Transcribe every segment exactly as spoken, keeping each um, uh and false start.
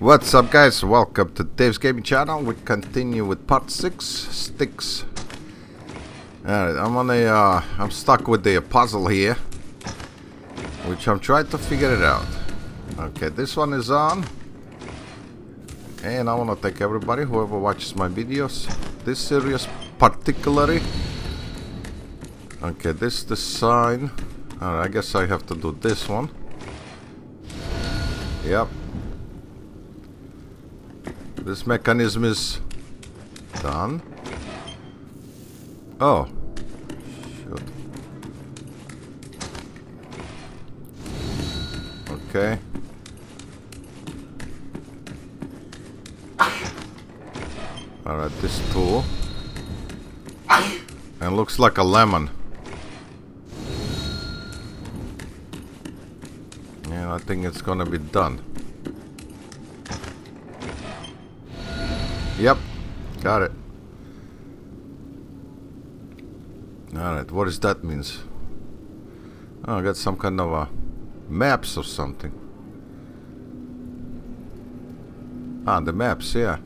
What's up, guys? Welcome to Dave's Gaming channel. We continue with part six, Styx. Alright, I'm on a, uh, I'm stuck with the puzzle here, which I'm trying to figure it out. Okay, this one is on. And I want to thank everybody, whoever watches my videos, this series particularly. Okay, this is the sign. Alright, I guess I have to do this one. Yep. This mechanism is done. Oh. Shoot. Okay. Alright, this tool. And looks like a lemon. And I think it's gonna be done. Yep, got it. Alright, what does that mean? Oh, I got some kind of uh, maps or something. Ah, the maps, yeah.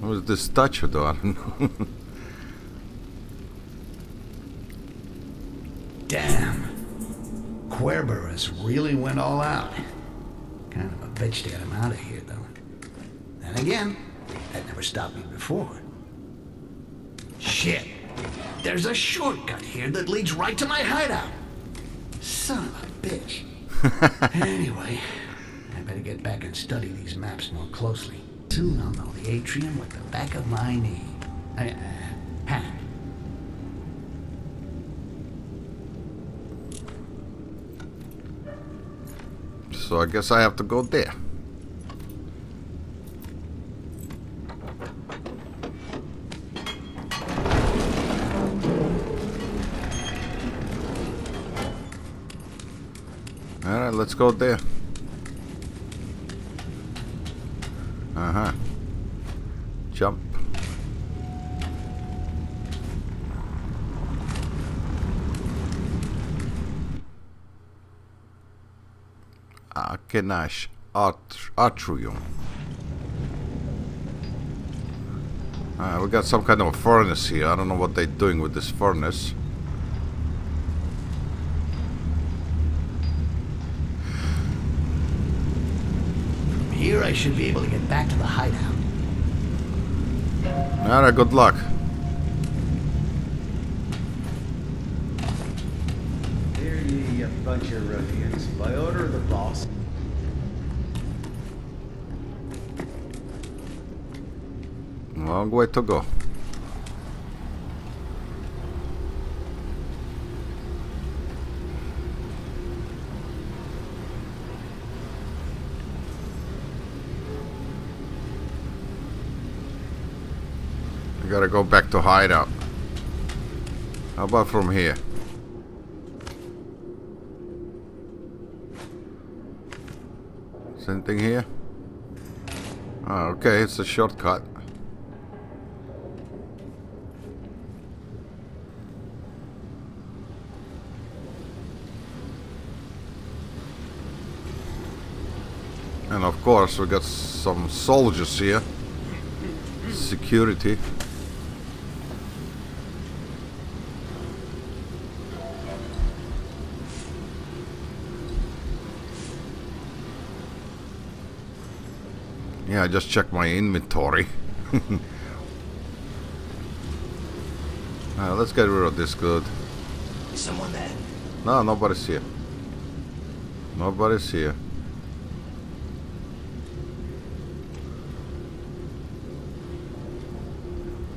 What was this statue though? I don't know. Damn. Querberus really went all out. Kind of a bitch to get him out of here, though. Then again, that never stopped me before. Shit. There's a shortcut here that leads right to my hideout. Son of a bitch. Anyway, I better get back and study these maps more closely. Soon I'll know the atrium with the back of my knee. I, uh, hand. So I guess I have to go there. Alright, let's go there. Uh-huh. Jump. Akenash's Atrium. Uh, we got some kind of a furnace here. I don't know what they're doing with this furnace. From here I should be able to get back to the hideout. Alright, good luck. Here ye, a bunch of ruffians. By order of the boss. Long way to go. I gotta go back to hideout. How about from here? Is anything here? Oh, okay, it's a shortcut. And of course, we got some soldiers here. Security. Yeah, I just checked my inventory. uh, let's get rid of this good. Is someone there? No, nobody's here. Nobody's here.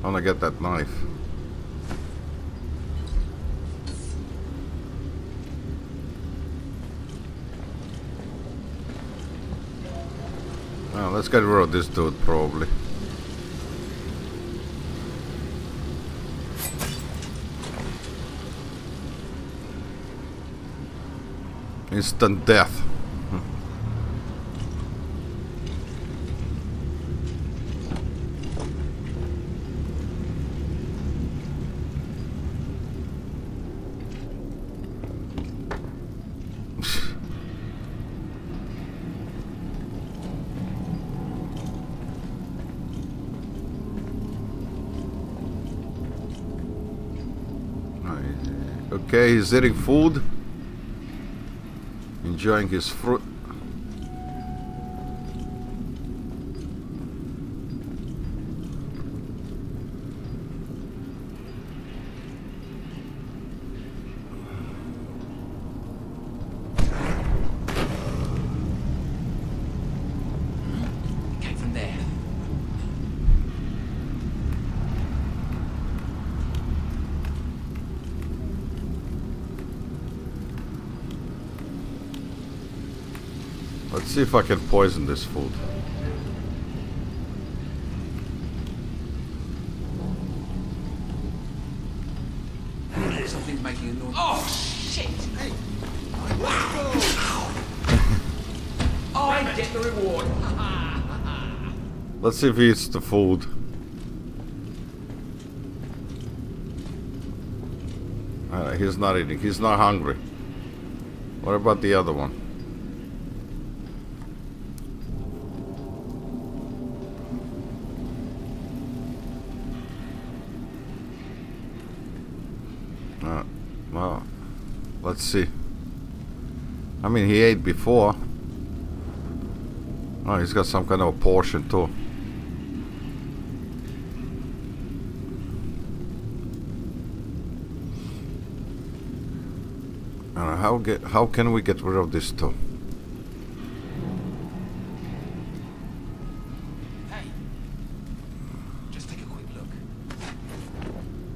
I want to get that knife. Oh, let's get rid of this dude, probably. Instant death. Okay, he's eating food, enjoying his fruit. Let's see if I can poison this food. Something's making a noise. Oh shit! Hey. I get the reward. Let's see if he eats the food. Uh, he's not eating. He's not hungry. What about the other one? Let's see. I mean, he ate before. Oh, he's got some kind of a portion too. Uh, how get? How can we get rid of this too? Hey, just take a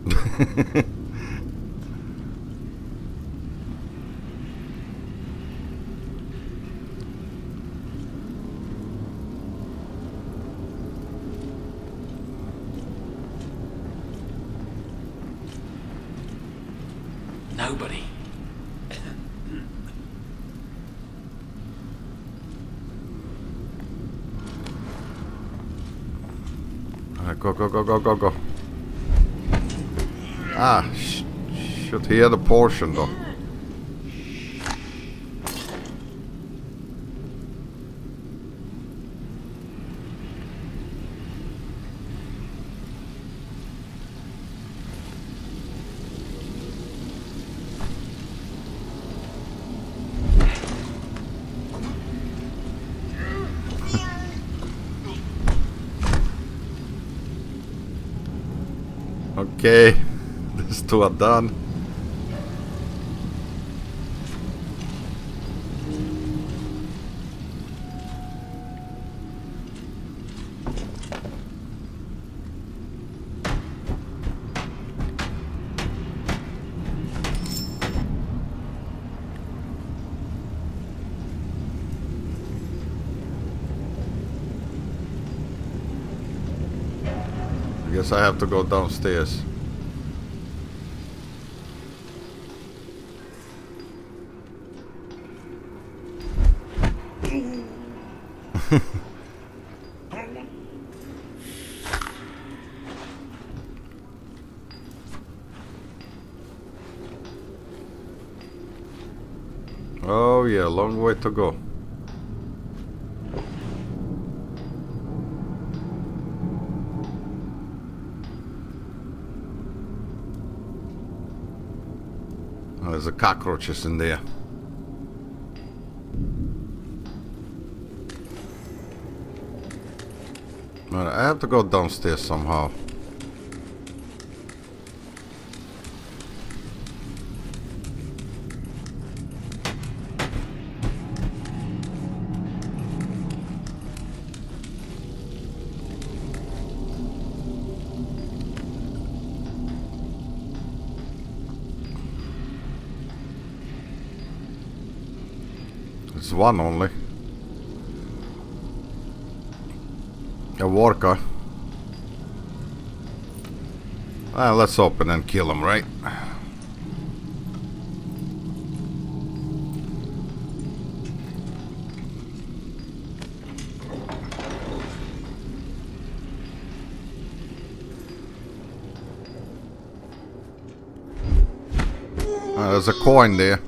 quick look. Nobody. Right, go, go, go, go, go, go. Ah, sh should he had a portion though. Okay, these two are done. I guess I have to go downstairs. Oh yeah, long way to go. Oh, there's a cockroaches in there. Alright, I have to go downstairs somehow. It's one only. A worker. Ah, let's open and kill him, right? Ah, there's a coin there.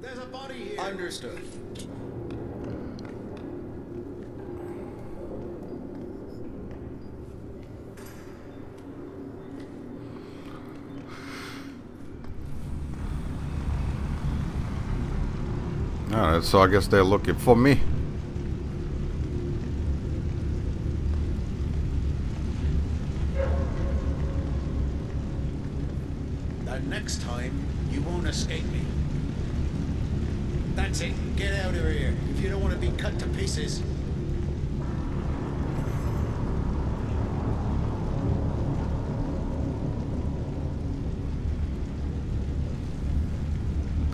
There's a body here. Understood. Alright, so I guess they're looking for me. The next time, you won't escape me. That's it. Get out of here if you don't want to be cut to pieces.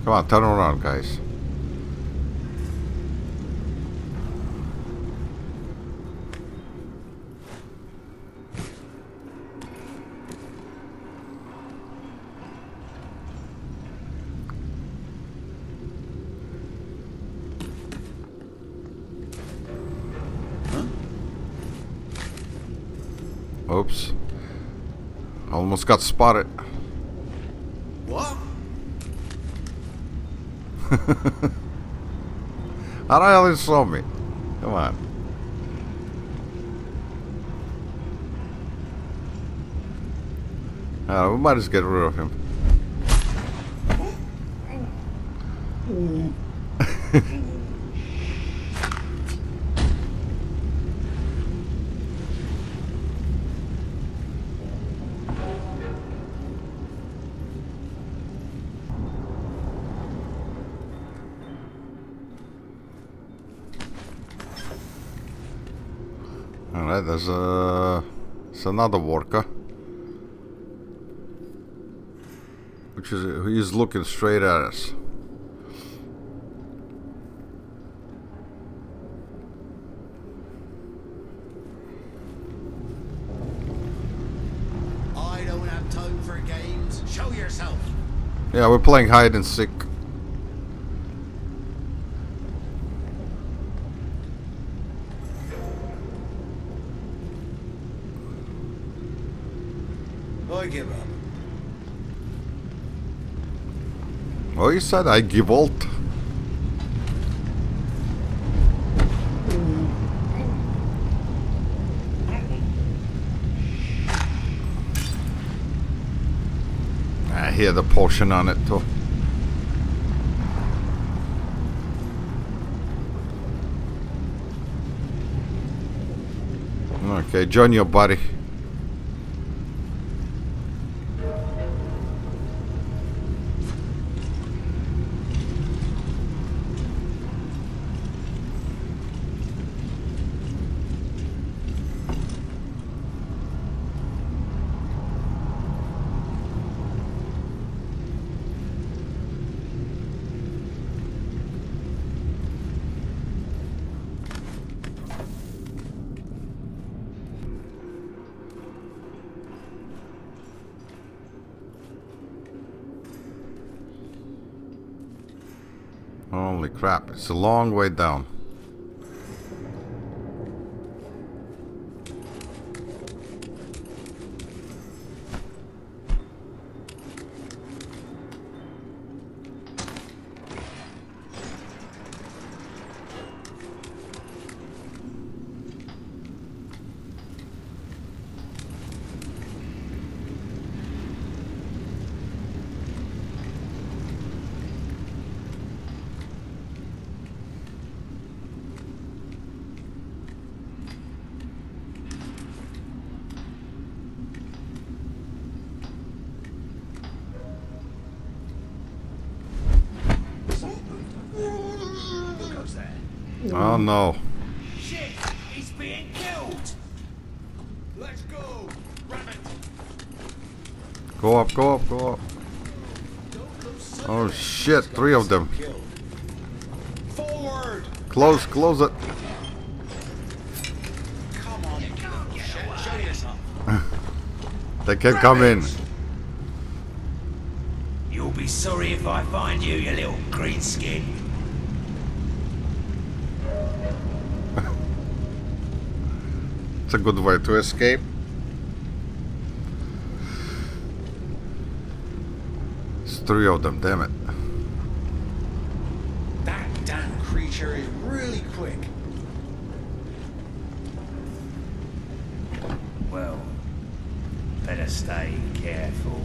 Come on, turn around, guys. Oops. Almost got spotted. What? How the hell they saw me? Come on. Uh, we might just get rid of him. There's a, there's another worker, which is he's looking straight at us. I don't have time for games. Show yourself. Yeah, we're playing hide and seek. I give up. Oh, you said I give up. I hear the portion on it too. Okay, join your buddy. Holy crap, it's a long way down. Oh no. Shit, he's being killed. Let's go. Rabbit. Go up, go up, go up. Oh shit, three of them. Forward. Close, close it. Come on. You can't get away. Show yourself. They can come in. You'll be sorry if I find you, you little green skin. It's a good way to escape. It's three of them, damn it. picture is really quick. Well, better stay careful.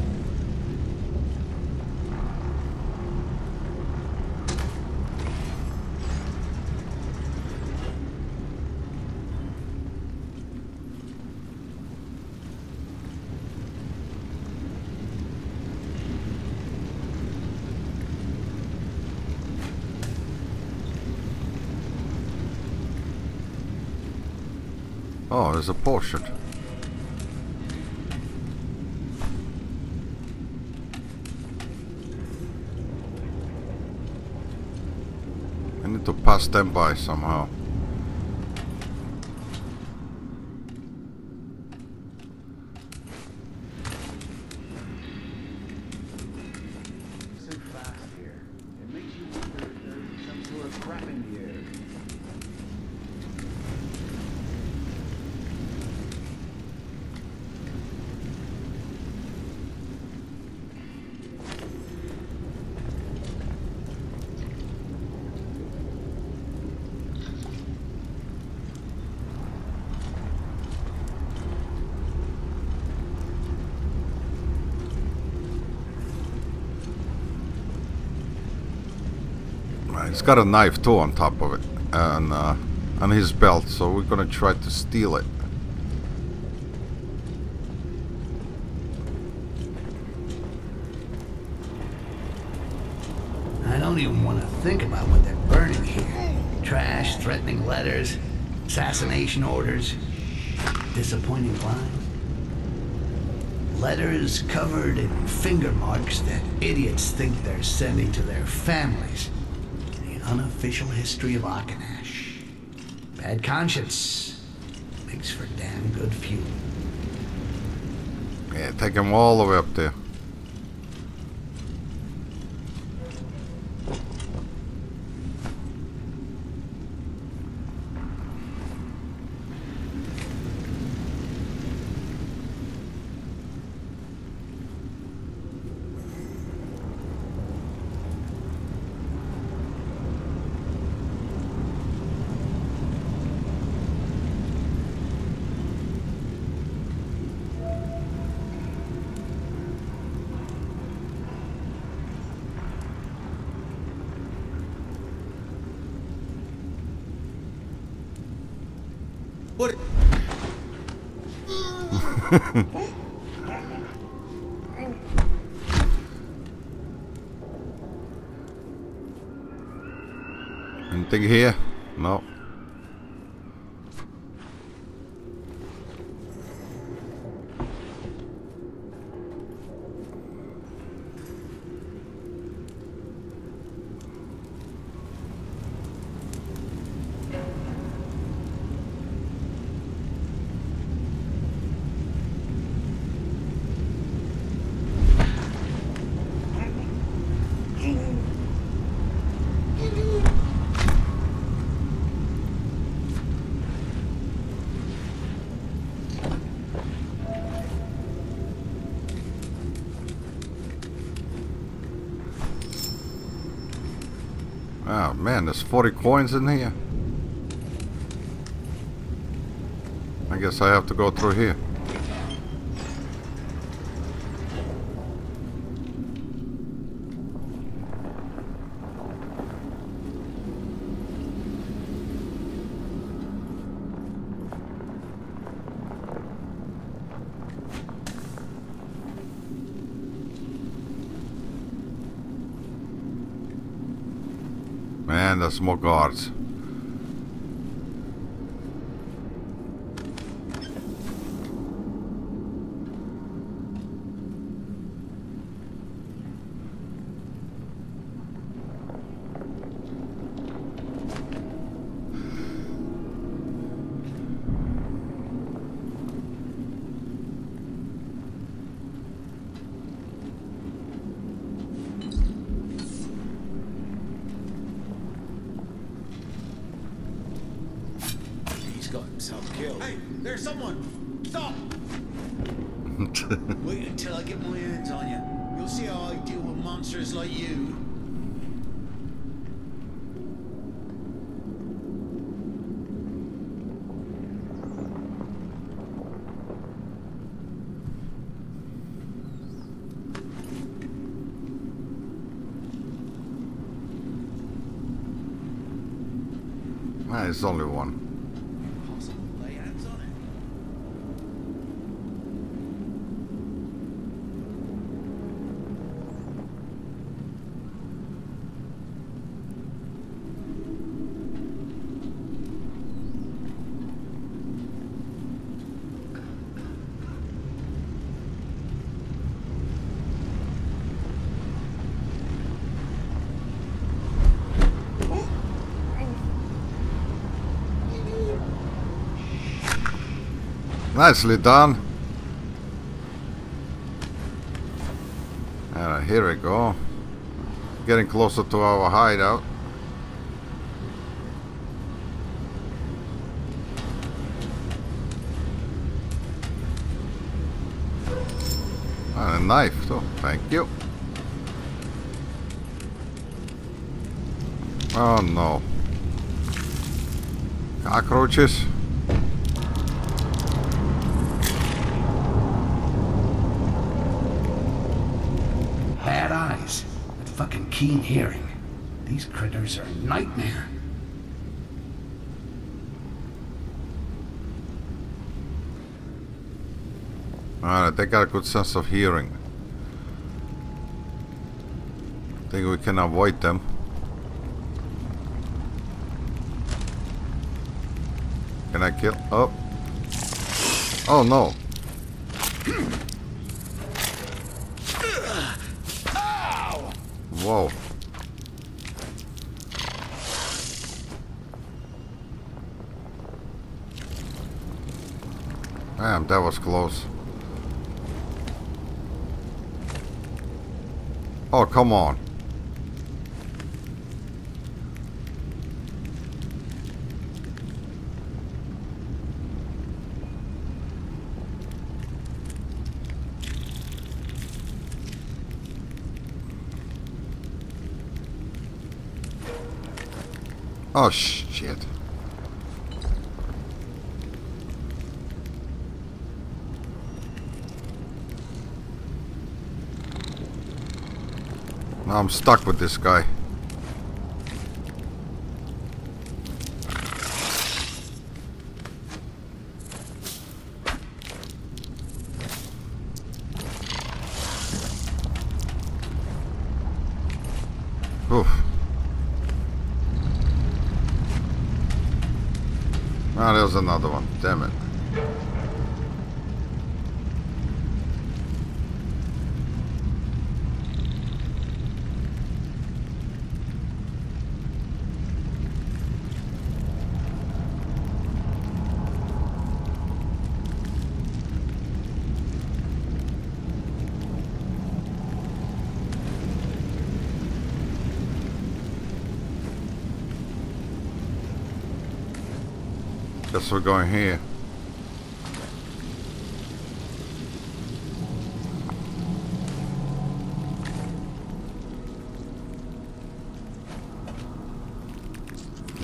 Oh, there's a portrait. I need to pass them by somehow. He's got a knife too on top of it, and uh, and his belt, so we're gonna try to steal it. I don't even want to think about what they're burning here. Trash, threatening letters, assassination orders, disappointing lines. Letters covered in finger marks that idiots think they're sending to their families. Unofficial history of Akenash. Bad conscience. Makes for damn good fuel. Yeah, take him all the way up there. Anything here? No. Oh man, there's forty coins in here. I guess I have to go through here. And there's more guards. Ah, there's only one. Nicely done. Alright, here we go. Getting closer to our hideout. And a knife, too. Thank you. Oh no. Cockroaches. Keen hearing. These critters are a nightmare. Alright, they got a good sense of hearing. I think we can avoid them. Can I kill? Oh. Oh no. Whoa. Damn, that was close. Oh, come on. Oh shit. Now I'm stuck with this guy. Oof. Ah, there's another one. Damn it. Guess we're going here.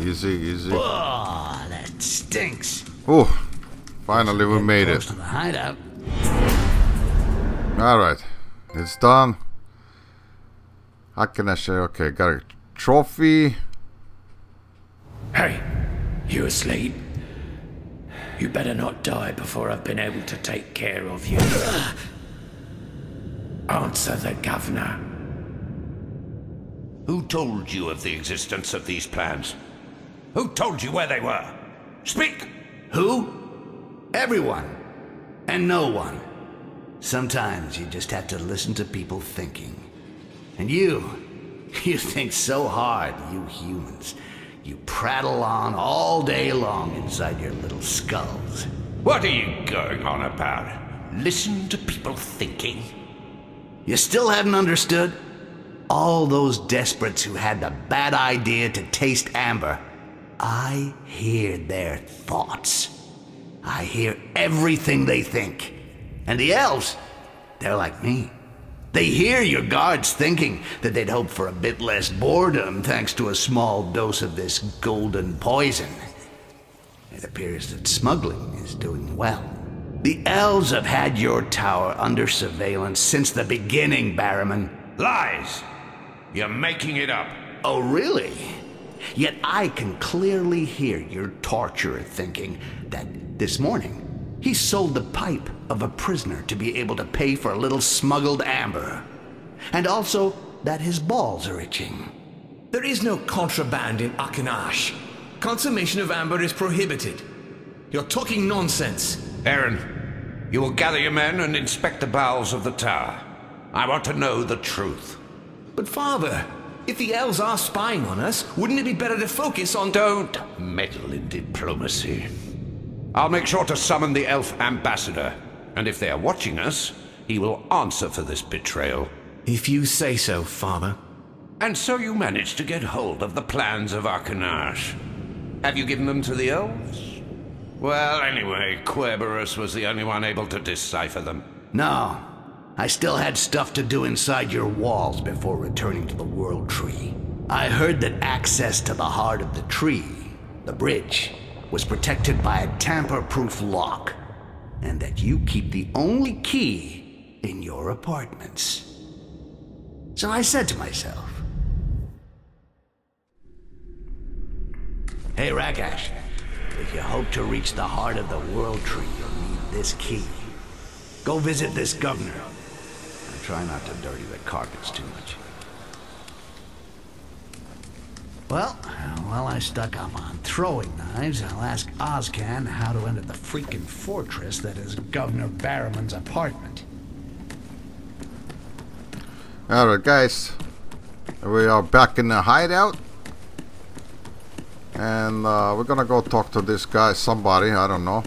Easy, easy. Oh, that stinks. Oh, finally we made it. All right, it's done. How can I share? Okay, got a trophy. Hey, you asleep? You better not die before I've been able to take care of you. Answer the governor. Who told you of the existence of these plans? Who told you where they were? Speak! Who? Everyone. And no one. Sometimes you just have to listen to people thinking. And you, you think so hard, you humans. You prattle on all day long inside your little skulls. What are you going on about? Listen to people thinking? You still haven't understood? All those desperates who had the bad idea to taste amber. I hear their thoughts. I hear everything they think. And the elves, they're like me. They hear your guards thinking that they'd hope for a bit less boredom thanks to a small dose of this golden poison. It appears that smuggling is doing well. The elves have had your tower under surveillance since the beginning, Barrowman. Lies! You're making it up. Oh, really? Yet I can clearly hear your torturer thinking that this morning he sold the pipe of a prisoner to be able to pay for a little smuggled amber. And also that his balls are itching. There is no contraband in Akenash. Consummation of amber is prohibited. You're talking nonsense. Aaron, you will gather your men and inspect the bowels of the tower. I want to know the truth. But father, if the elves are spying on us, wouldn't it be better to focus on— Don't meddle in diplomacy. I'll make sure to summon the elf ambassador, and if they are watching us, he will answer for this betrayal. If you say so, father. And so you managed to get hold of the plans of Akenash. Have you given them to the elves? Well, anyway, Querberus was the only one able to decipher them. No. I still had stuff to do inside your walls before returning to the World Tree. I heard that access to the heart of the tree, the bridge, was protected by a tamper-proof lock, and that you keep the only key in your apartments. So I said to myself, "Hey Rakash, if you hope to reach the heart of the World Tree, you'll need this key. Go visit this governor. Try not to dirty the carpets too much." Well, while I stuck up on throwing knives, I'll ask Ozcan how to enter the freaking fortress that is Governor Barrowman's apartment. Alright guys, we are back in the hideout. And uh, we're gonna go talk to this guy, somebody, I don't know.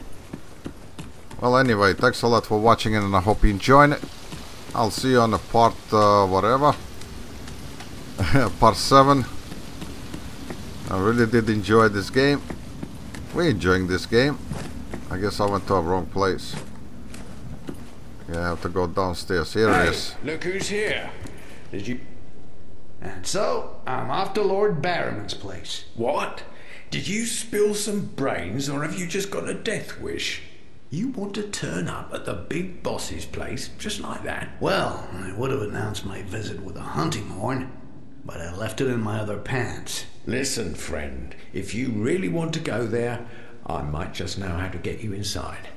Well anyway, thanks a lot for watching it and I hope you enjoyed it. I'll see you on the part uh, whatever, part seven. I really did enjoy this game. We're enjoying this game. I guess I went to the wrong place. Yeah, I have to go downstairs. Here hey, it is. Look who's here. Did you? And so I'm off to Lord Barrowman's place. What? Did you spill some brains, or have you just got a death wish? You want to turn up at the big boss's place just like that? Well, I would have announced my visit with a hunting horn, but I left it in my other pants. Listen, friend, if you really want to go there, I might just know how to get you inside.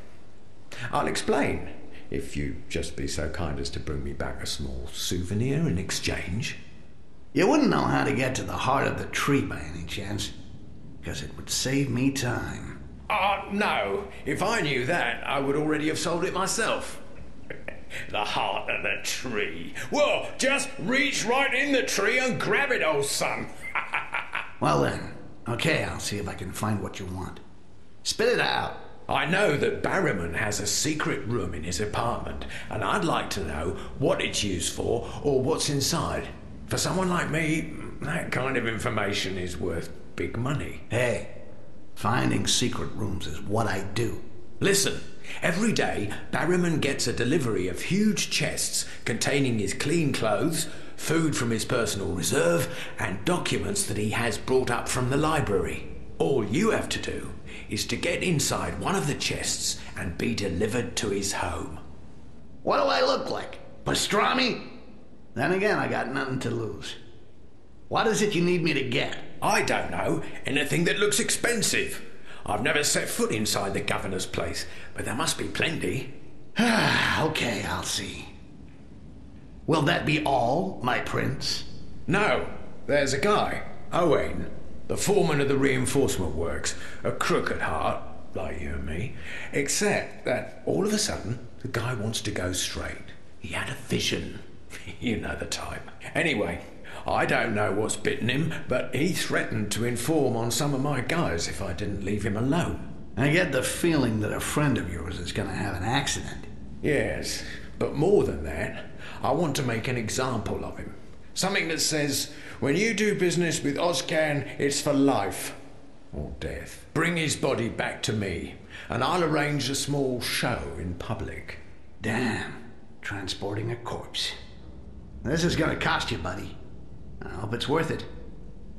I'll explain, if you'd just be so kind as to bring me back a small souvenir in exchange. You wouldn't know how to get to the heart of the tree by any chance, because it would save me time. Ah, uh, no. If I knew that, I would already have sold it myself. The heart of the tree. Well, just reach right in the tree and grab it, old son. Well then, okay, I'll see if I can find what you want. Spit it out. I know that Barrowman has a secret room in his apartment, and I'd like to know what it's used for or what's inside. For someone like me, that kind of information is worth big money. Hey. Finding secret rooms is what I do. Listen, every day Barrowman gets a delivery of huge chests containing his clean clothes, food from his personal reserve, and documents that he has brought up from the library. All you have to do is to get inside one of the chests and be delivered to his home. What do I look like? Pastrami? Then again, I got nothing to lose. What is it you need me to get? I don't know. Anything that looks expensive. I've never set foot inside the governor's place, but there must be plenty. Okay, I'll see. Will that be all, my prince? No. There's a guy, Owain, the foreman of the reinforcement works, a crook at heart, like you and me, except that all of a sudden, the guy wants to go straight. He had a vision. You know the type. Anyway, I don't know what's bitten him, but he threatened to inform on some of my guys if I didn't leave him alone. I get the feeling that a friend of yours is going to have an accident. Yes, but more than that, I want to make an example of him. Something that says, when you do business with Oskan, it's for life or death. Bring his body back to me, and I'll arrange a small show in public. Damn, transporting a corpse. This is going to cost you, buddy. I hope it's worth it.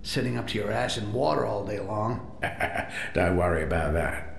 Sitting up to your ass in water all day long. Don't worry about that.